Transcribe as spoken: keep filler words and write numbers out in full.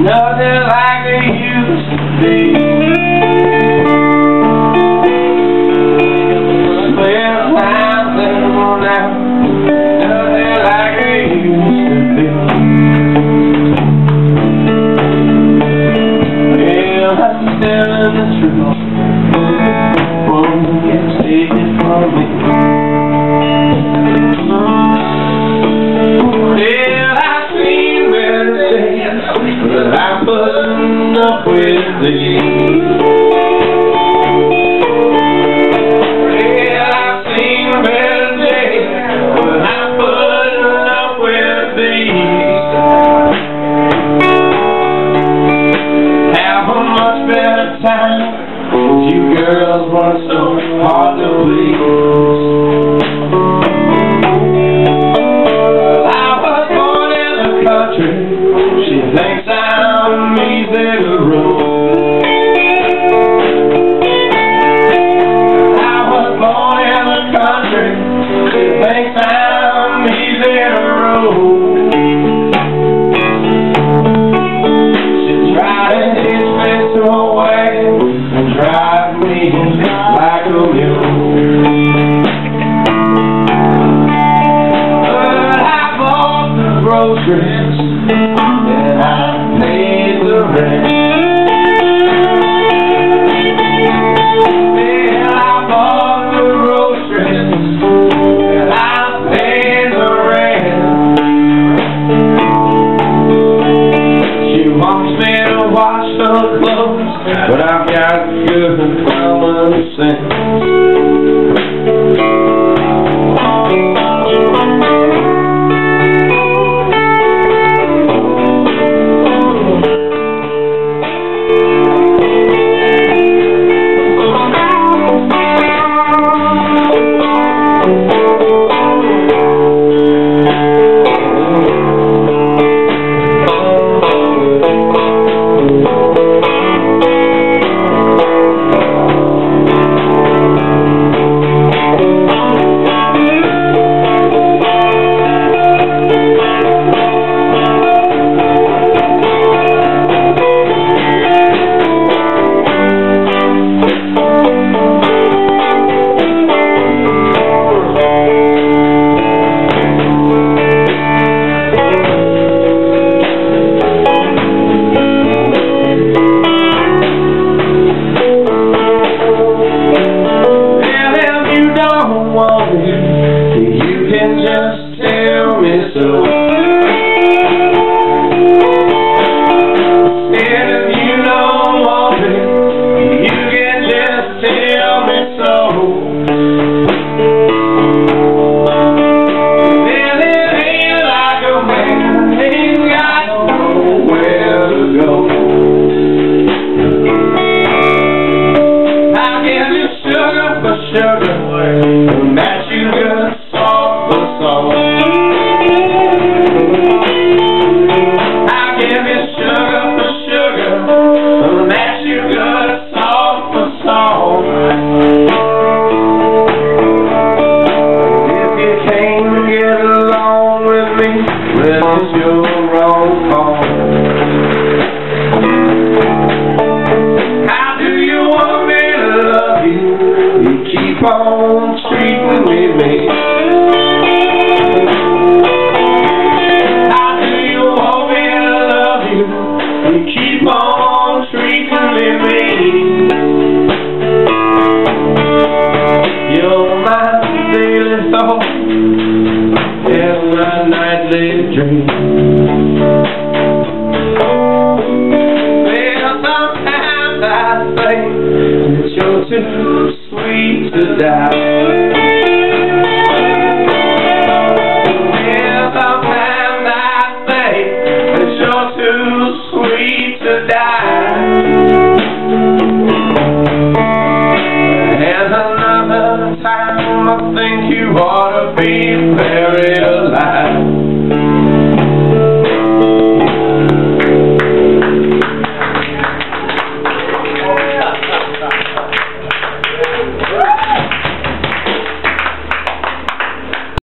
Nothing like it used to be. There's nothing now, nothing like it used to be. Yeah, I'm telling the truth. Won't get taken from me. Till I see where it is. I'm putting up with thee. But I've got good common sense. Dream. Well, sometimes I that way, that you're too sweet to die. If a man that way, that you're too sweet to die. And another time I think you ought to be buried alive.